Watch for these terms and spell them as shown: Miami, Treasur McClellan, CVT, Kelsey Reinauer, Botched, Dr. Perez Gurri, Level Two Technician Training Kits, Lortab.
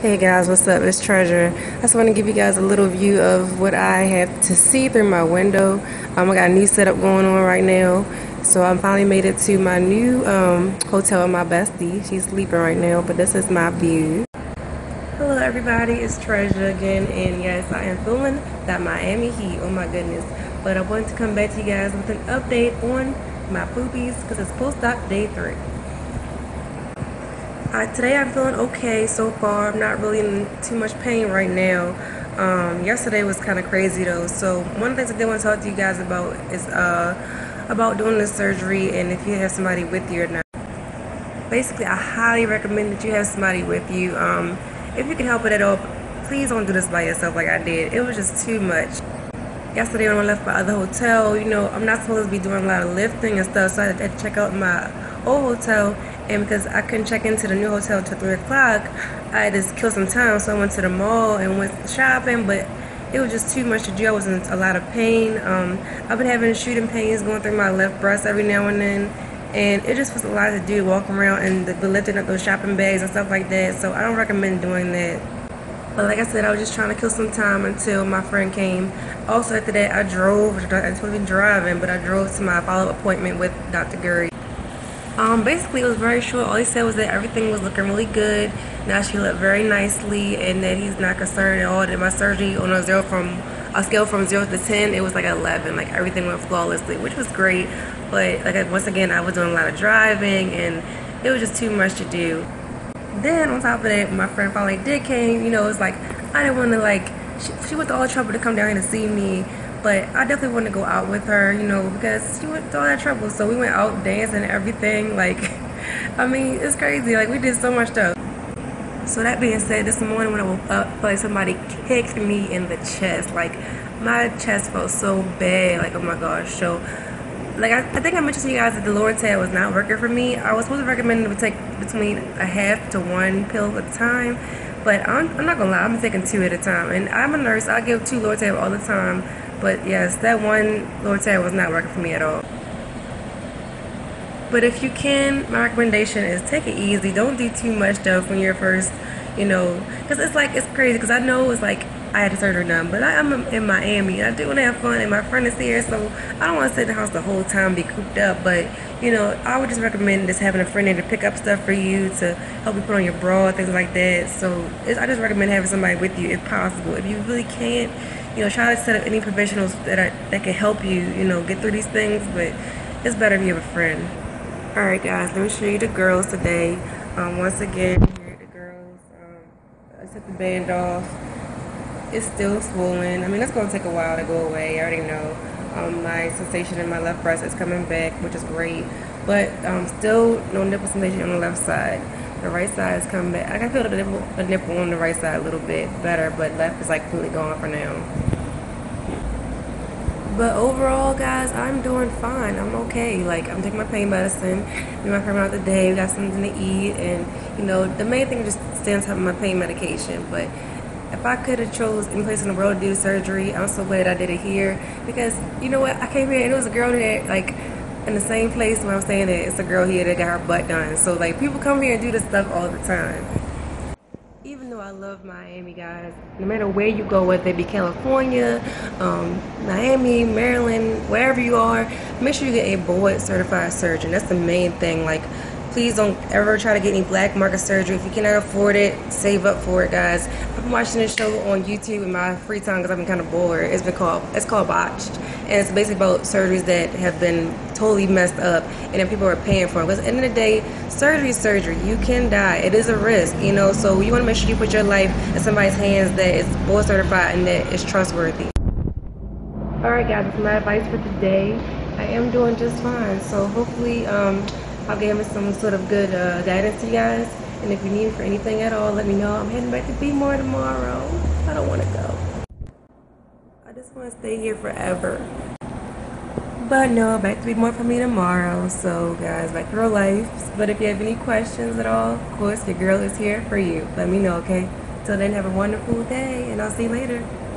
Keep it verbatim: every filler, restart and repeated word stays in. Hey guys, what's up? It's Treasur. I just want to give you guys a little view of what I have to see through my window. Um, I got a new setup going on right now, so I finally made it to my new um, hotel with my bestie. She's sleeping right now, but this is my view. Hello everybody, it's Treasur again, and yes, I am feeling that Miami heat. Oh my goodness. But I wanted to come back to you guys with an update on my poopies because it's post-op day three. Uh, today I'm feeling okay so far. I'm not really in too much pain right now. Um, yesterday was kind of crazy though. So one of the things I did want to talk to you guys about is uh, about doing the surgery and if you have somebody with you or not. Basically, I highly recommend that you have somebody with you. Um, if you can help it at all, please don't do this by yourself like I did. It was just too much. Yesterday when I left my other hotel, you know, I'm not supposed to be doing a lot of lifting and stuff, so I had to check out my old hotel. And because I couldn't check into the new hotel until three o'clock, I just killed some time, so I went to the mall and went shopping, but it was just too much to do. I was in a lot of pain. Um, I've been having shooting pains going through my left breast every now and then, and it just was a lot to do, walking around and the, the lifting up those shopping bags and stuff like that, so I don't recommend doing that. But like I said, I was just trying to kill some time until my friend came. Also after that, I drove. I was supposed to be driving, but I drove to my follow-up appointment with Doctor Gurri. Um, basically, it was very short. All he said was that everything was looking really good. Now she looked very nicely, and that he's not concerned at all. That my surgery on a zero from a scale from zero to ten, it was like eleven. Like everything went flawlessly, which was great. But like once again, I was doing a lot of driving, and it was just too much to do. Then on top of that, my friend finally did came. You know, it's like I didn't want to like she, she went to all the trouble to come down here to see me. But I definitely want to go out with her, you know, because she went through all that trouble. So we went out dancing and everything. Like, I mean, it's crazy. Like, we did so much stuff. So that being said, this morning when I woke up, I felt like somebody kicked me in the chest. Like, my chest felt so bad. Like, oh my gosh. So, like, I, I think I mentioned to you guys that the Lortab was not working for me. I was supposed to recommend to take between a half to one pill at a time. But I'm, I'm not going to lie, I'm taking two at a time. And I'm a nurse. I give two Lortab all the time. But yes, that one Lortab was not working for me at all. But if you can, my recommendation is take it easy. Don't do too much stuff when you're first, you know, because it's like, it's crazy. Because I know it's like I had a surgery done, but I, I'm in Miami and I do want to have fun and my friend is here. So I don't want to sit in the house the whole time, be cooped up. But, you know, I would just recommend just having a friend there to pick up stuff for you, to help you put on your bra, things like that. So it's, I just recommend having somebody with you if possible. If you really can't, you know, try to set up any professionals that are, that can help you, you know, get through these things, but it's better if you have a friend. Alright guys, let me show you the girls today. Um, once again, here are the girls. Um, I took the band off. It's still swollen. I mean, it's going to take a while to go away. I already know. Um, my sensation in my left breast is coming back, which is great. But um, still no nipple sensation on the left side. The right side is coming back. I can feel the nipple, the nipple on the right side a little bit better, but left is like completely gone for now. But overall, guys, I'm doing fine. I'm okay. Like, I'm taking my pain medicine. Me and my friend out today. We got something to eat. And, you know, the main thing just stands up my pain medication. But if I could have chose any place in the world to do surgery, I'm so glad I did it here. Because, you know what? I came here and it was a girl that, like, in the same place where I'm saying that it's a girl here that got her butt done. So, like, people come here and do this stuff all the time. Even though I love Miami, guys, no matter where you go, whether it be California, um, Miami, Maryland, wherever you are, make sure you get a board-certified surgeon. That's the main thing. Like, please don't ever try to get any black market surgery. If you cannot afford it, save up for it, guys. I've been watching this show on YouTube in my free time because I've been kind of bored. It's been called, it's called Botched. And it's basically about surgeries that have been totally messed up and then people are paying for it. Because at the end of the day, surgery is surgery. You can die. It is a risk, you know. So you want to make sure you put your life in somebody's hands that is board certified and that is trustworthy. All right, guys, that's my advice for today. I am doing just fine. So hopefully, um, I'll give some sort of good uh, guidance to you guys. And if you need me for anything at all, let me know. I'm heading back to Be More tomorrow. I don't want to go. I just want to stay here forever. But no, back to Be More for me tomorrow. So guys, back to real life. But if you have any questions at all, of course, your girl is here for you. Let me know, okay? Till then, have a wonderful day, and I'll see you later.